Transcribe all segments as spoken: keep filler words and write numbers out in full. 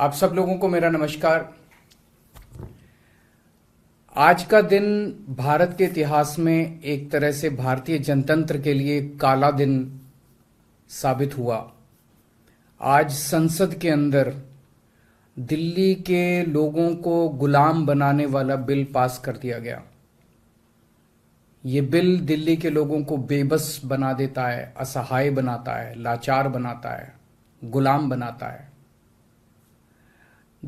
आप सब लोगों को मेरा नमस्कार। आज का दिन भारत के इतिहास में एक तरह से भारतीय जनतंत्र के लिए काला दिन साबित हुआ। आज संसद के अंदर दिल्ली के लोगों को गुलाम बनाने वाला बिल पास कर दिया गया। ये बिल दिल्ली के लोगों को बेबस बना देता है, असहाय बनाता है, लाचार बनाता है, गुलाम बनाता है।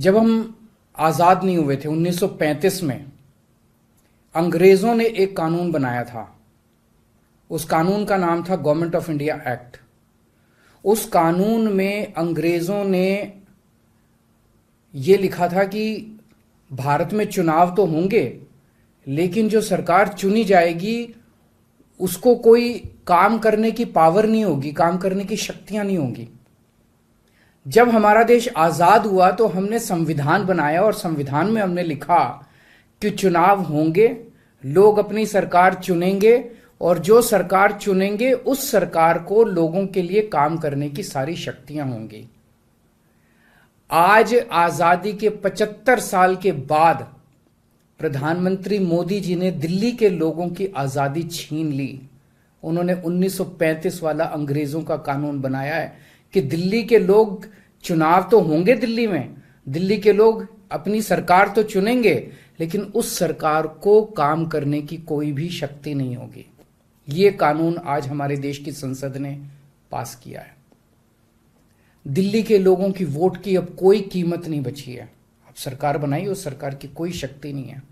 जब हम आज़ाद नहीं हुए थे उन्नीस सौ पैंतीस में अंग्रेज़ों ने एक कानून बनाया था। उस कानून का नाम था गवर्नमेंट ऑफ इंडिया एक्ट। उस कानून में अंग्रेज़ों ने ये लिखा था कि भारत में चुनाव तो होंगे लेकिन जो सरकार चुनी जाएगी उसको कोई काम करने की पावर नहीं होगी, काम करने की शक्तियाँ नहीं होंगी। जब हमारा देश आज़ाद हुआ तो हमने संविधान बनाया और संविधान में हमने लिखा कि चुनाव होंगे, लोग अपनी सरकार चुनेंगे और जो सरकार चुनेंगे उस सरकार को लोगों के लिए काम करने की सारी शक्तियां होंगी। आज आज़ादी के पचहत्तर साल के बाद प्रधानमंत्री मोदी जी ने दिल्ली के लोगों की आज़ादी छीन ली। उन्होंने उन्नीस सौ पैंतीस वाला अंग्रेज़ों का कानून बनाया है कि दिल्ली के लोग चुनाव तो होंगे, दिल्ली में दिल्ली के लोग अपनी सरकार तो चुनेंगे लेकिन उस सरकार को काम करने की कोई भी शक्ति नहीं होगी। ये कानून आज हमारे देश की संसद ने पास किया है। दिल्ली के लोगों की वोट की अब कोई कीमत नहीं बची है। अब सरकार बनाई, उस सरकार की कोई शक्ति नहीं है।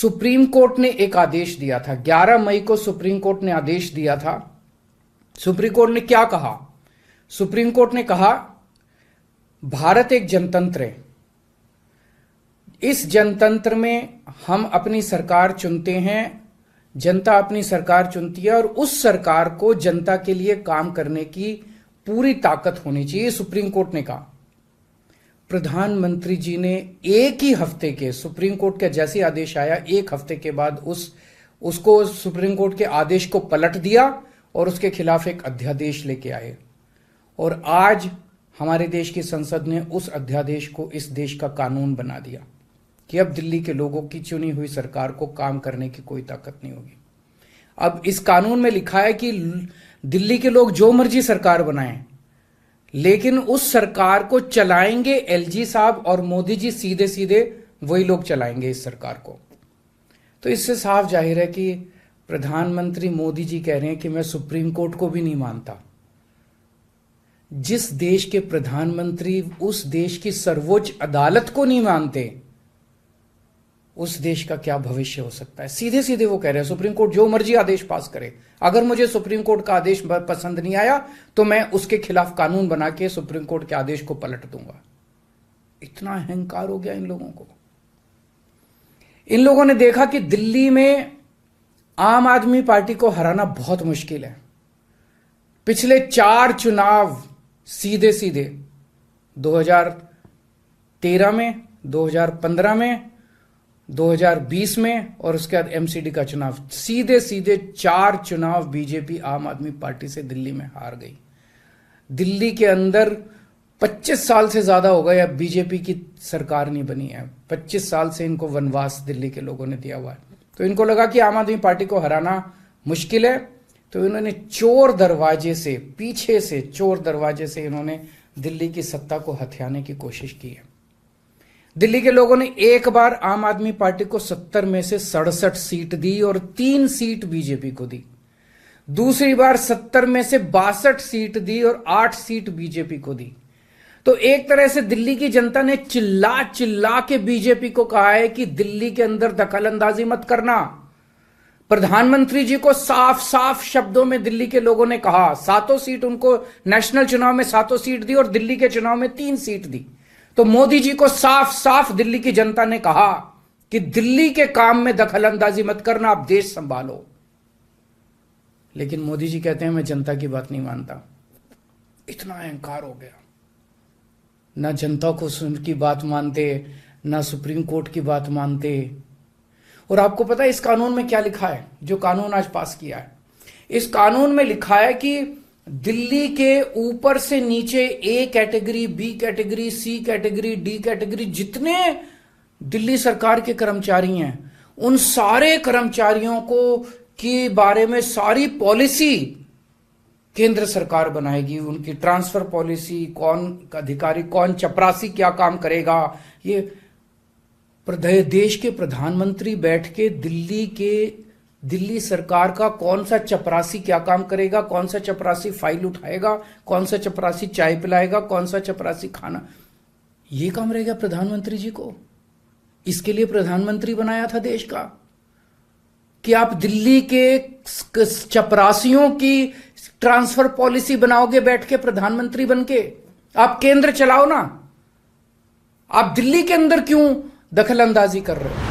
सुप्रीम कोर्ट ने एक आदेश दिया था, ग्यारह मई को सुप्रीम कोर्ट ने आदेश दिया था। सुप्रीम कोर्ट ने क्या कहा? सुप्रीम कोर्ट ने कहा भारत एक जनतंत्र है, इस जनतंत्र में हम अपनी सरकार चुनते हैं, जनता अपनी सरकार चुनती है और उस सरकार को जनता के लिए काम करने की पूरी ताकत होनी चाहिए। सुप्रीम कोर्ट ने कहा। प्रधानमंत्री जी ने एक ही हफ्ते के, सुप्रीम कोर्ट का जैसे आदेश आया एक हफ्ते के बाद उस उसको सुप्रीम कोर्ट के आदेश को पलट दिया और उसके खिलाफ एक अध्यादेश लेके आए और आज हमारे देश की संसद ने उस अध्यादेश को इस देश का कानून बना दिया कि अब दिल्ली के लोगों की चुनी हुई सरकार को काम करने की कोई ताकत नहीं होगी। अब इस कानून में लिखा है कि दिल्ली के लोग जो मर्जी सरकार बनाएं लेकिन उस सरकार को चलाएंगे एलजी साहब और मोदी जी, सीधे सीधे वही लोग चलाएंगे इस सरकार को। तो इससे साफ जाहिर है कि प्रधानमंत्री मोदी जी कह रहे हैं कि मैं सुप्रीम कोर्ट को भी नहीं मानता। जिस देश के प्रधानमंत्री उस देश की सर्वोच्च अदालत को नहीं मानते उस देश का क्या भविष्य हो सकता है। सीधे सीधे वो कह रहे हैं सुप्रीम कोर्ट जो मर्जी आदेश पास करे, अगर मुझे सुप्रीम कोर्ट का आदेश पसंद नहीं आया तो मैं उसके खिलाफ कानून बना के सुप्रीम कोर्ट के आदेश को पलट दूंगा। इतना अहंकार हो गया इन लोगों को। इन लोगों ने देखा कि दिल्ली में आम आदमी पार्टी को हराना बहुत मुश्किल है। पिछले चार चुनाव सीधे सीधे दो हज़ार तेरह में, दो हज़ार पंद्रह में, दो हज़ार बीस में और उसके बाद एमसीडी का चुनाव, सीधे सीधे चार चुनाव बीजेपी आम आदमी पार्टी से दिल्ली में हार गई। दिल्ली के अंदर पच्चीस साल से ज़्यादा हो गए अब बीजेपी की सरकार नहीं बनी है। पच्चीस साल से इनको वनवास दिल्ली के लोगों ने दिया हुआ है। तो इनको लगा कि आम आदमी पार्टी को हराना मुश्किल है तो इन्होंने चोर दरवाजे से, पीछे से चोर दरवाजे से इन्होंने दिल्ली की सत्ता को हथियाने की कोशिश की है। दिल्ली के लोगों ने एक बार आम आदमी पार्टी को सत्तर में से सड़सठ सीट दी और तीन सीट बीजेपी को दी। दूसरी बार सत्तर में से बासठ सीट दी और आठ सीट बीजेपी को दी। तो एक तरह से दिल्ली की जनता ने चिल्ला चिल्ला के बीजेपी को कहा है कि दिल्ली के अंदर दखलअंदाजी मत करना। प्रधानमंत्री जी को साफ साफ शब्दों में दिल्ली के लोगों ने कहा, सातों सीट उनको नेशनल चुनाव में सातों सीट दी और दिल्ली के चुनाव में तीन सीट दी। तो मोदी जी को साफ साफ दिल्ली की जनता ने कहा कि दिल्ली के काम में दखलअंदाजी मत करना, आप देश संभालो। लेकिन मोदी जी कहते हैं मैं जनता की बात नहीं मानता। इतना अहंकार हो गया, ना जनता को उनकी बात मानते, ना सुप्रीम कोर्ट की बात मानते। और आपको पता है इस कानून में क्या लिखा है, जो कानून आज पास किया है? इस कानून में लिखा है कि दिल्ली के ऊपर से नीचे A category, B category, C category, D category जितने दिल्ली सरकार के कर्मचारी हैं, उन सारे कर्मचारियों को के बारे में सारी पॉलिसी केंद्र सरकार बनाएगी। उनकी ट्रांसफर पॉलिसी, कौन अधिकारी, कौन चपरासी क्या काम करेगा, ये देश के प्रधानमंत्री बैठ के दिल्ली के दिल्ली सरकार का कौन सा चपरासी क्या काम करेगा, कौन सा चपरासी फाइल उठाएगा, कौन सा चपरासी चाय पिलाएगा, कौन सा चपरासी खाना, ये काम रहेगा प्रधानमंत्री जी को। इसके लिए प्रधानमंत्री बनाया था देश का कि आप दिल्ली के चपरासियों की ट्रांसफर पॉलिसी बनाओगे बैठ के, प्रधानमंत्री बनके आप केंद्र चलाओ ना। आप दिल्ली के अंदर क्यों दखलंदाजी कर रहे हो?